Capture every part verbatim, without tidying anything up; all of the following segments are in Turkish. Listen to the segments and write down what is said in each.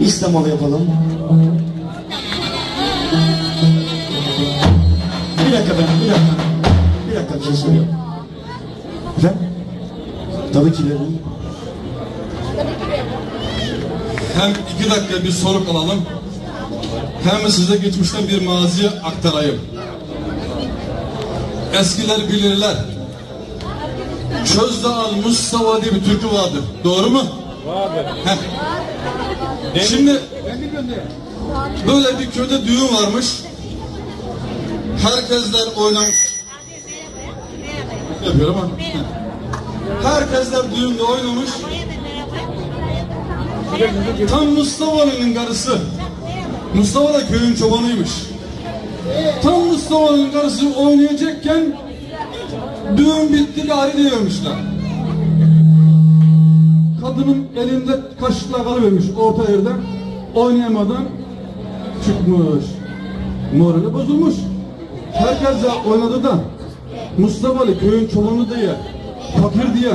İslamoğlu yapalım. Bir dakika ben, bir dakika. Bir dakika bir şey söyleyeyim. Efendim? Tabii ki verin. Hem iki dakika bir soru alalım. Hem size geçmişten bir maziyi aktarayım. Eskiler bilirler. Çözdağ al-Mustafa diye bir türkü vardır. Doğru mu? Vardır. Şimdi böyle bir köyde düğün varmış. Herkesler oynamış. Yapıyorum ha. Herkesler düğünde oynamış. Tam Mustafa'nın karısı. Mustafa da köyün çobanıymış. Tam Mustafa'nın karısı oynayacakken düğün bitti gari diyormuşlar. Kadının elinde kaşıkla kalıvermiş orta yerden, oynayamadan çıkmış. Morali bozulmuş. Herkes de oynadı da Mustafa'lı köyün çobanı diye, fakir diye,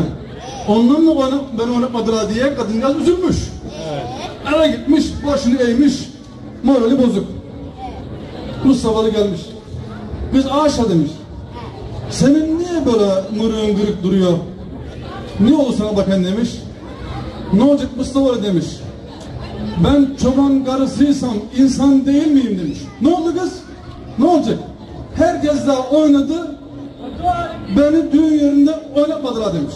ondan mı bana beni oynatmadılar diye kadıncağız üzülmüş. Eve gitmiş, başını eğmiş, morali bozuk. Mustafa'lı gelmiş. Biz Ayşe demiş. Senin niye böyle mırığın kırık duruyor? Ne oldu sana bakan demiş. Ne olacak Mustafa demiş. Ben çoban karısıysam insan değil miyim demiş. Ne oldu kız? Ne olacak? Herkes daha oynadı. Beni düğün yerinde oynatmadılar demiş.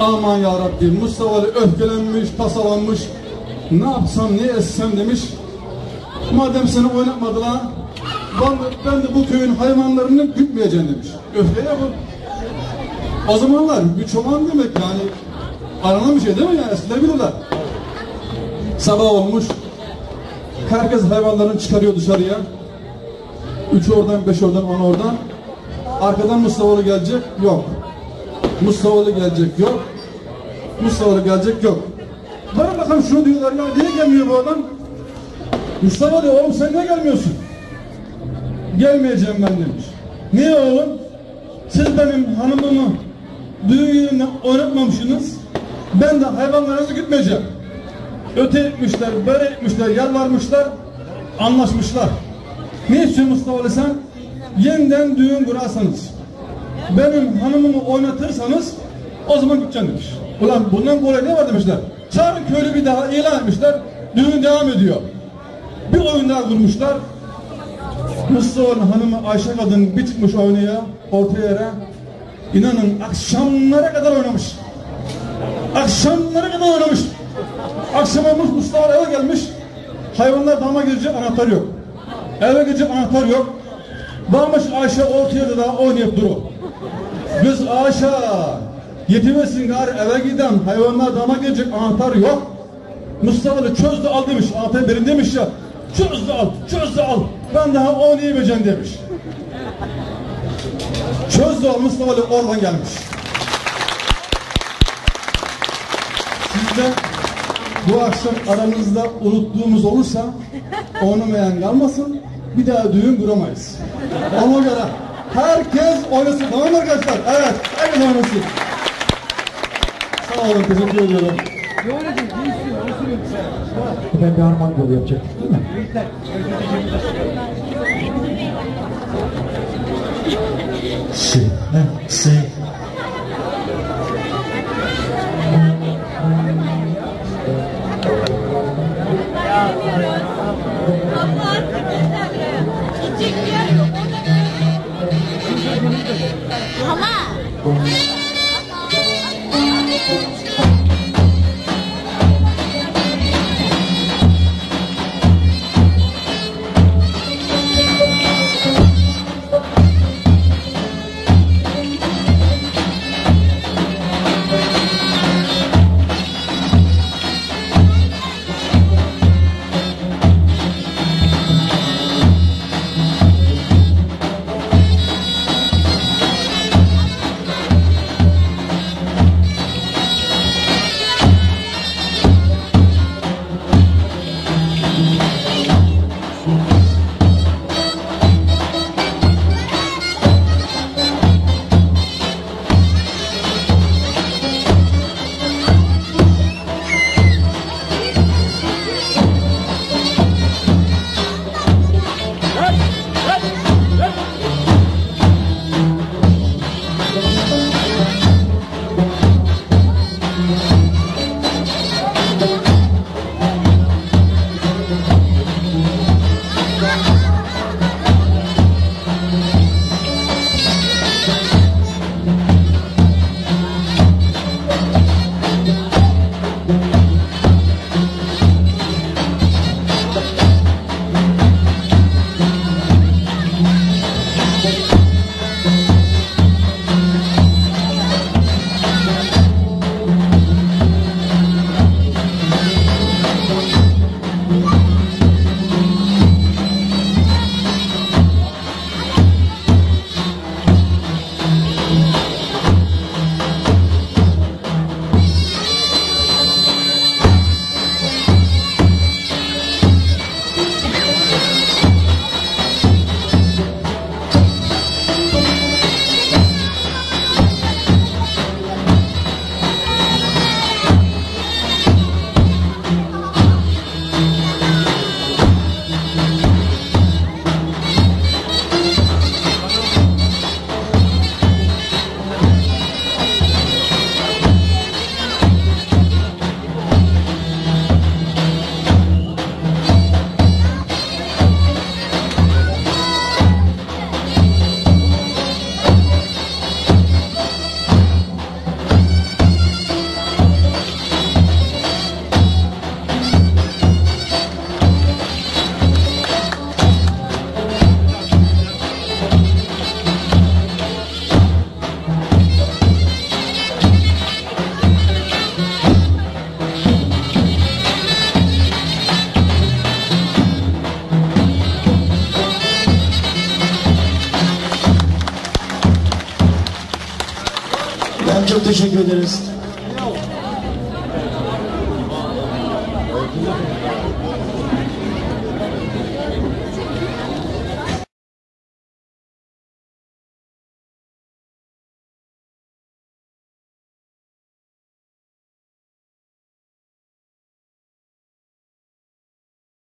Aman yarabbim, Mustafa öfkelenmiş, tasalanmış. Ne yapsam, ne etsem demiş. Madem seni oynatmadılar, ben de bu köyün hayvanlarını gütmeyeceğim demiş. Öfkeye bu. O zamanlar bir çoban demek yani. Aranan bir şey değil mi yani? Eskiler bilirler. Sabah olmuş. Herkes hayvanlarını çıkarıyor dışarıya. Üçü oradan, beş oradan, on oradan. Arkadan Mustafa'lı gelecek, yok. Mustafa'lı gelecek, yok. Mustafa'lı gelecek, yok. Bana bakalım şunu diyorlar ya, niye gelmiyor bu adam? Mustafa diyor, oğlum sen niye gelmiyorsun? Gelmeyeceğim ben demiş. Niye oğlum? Siz benim hanımımı düğün yerine oynatmamışsınız. Ben de hayvanlarınızı gitmeyeceğim. Öte etmişler, böyle etmişler, yalvarmışlar, anlaşmışlar. Ne istiyor Mustafa sen? Yeniden düğün kurarsanız, benim hanımımı oynatırsanız o zaman gideceğim demiş. Ulan bundan kolay ne var demişler. Çağırın köylü bir daha ilan etmişler, düğün devam ediyor. Bir oyun daha kurmuşlar. Mustafa'nın hanımı Ayşe kadın bir çıkmış oynaya, ortaya yere. İnanın akşamlara kadar oynamış. Akşamları kadar oynamış. Akşam olmuş, Mustafa eve gelmiş. Hayvanlar dama girecek, anahtar yok. Eve girecek, anahtar yok. Varmış Ayşe ortaya da daha oynayıp duru. Biz Ayşe yetimesin gari eve giden hayvanlar dama girecek, anahtar yok. Mustafa'lı çöz de al demiş. Anahtarı benim demiş ya. Çöz de al, çöz de al. Ben daha oynayamayacağım demiş. Çöz de al Mustafa'lı oradan gelmiş. Bu akşam aramızda unuttuğumuz olursa oynamayan kalmasın, bir daha düğün kuramayız. Ona göre herkes oynasın, tamam mı arkadaşlar? Evet, herkes oynasın. Sağ olun, teşekkür ediyorum. Efendim bir harman yolu yapacak değil mi? Si, si. Çok teşekkür ederiz.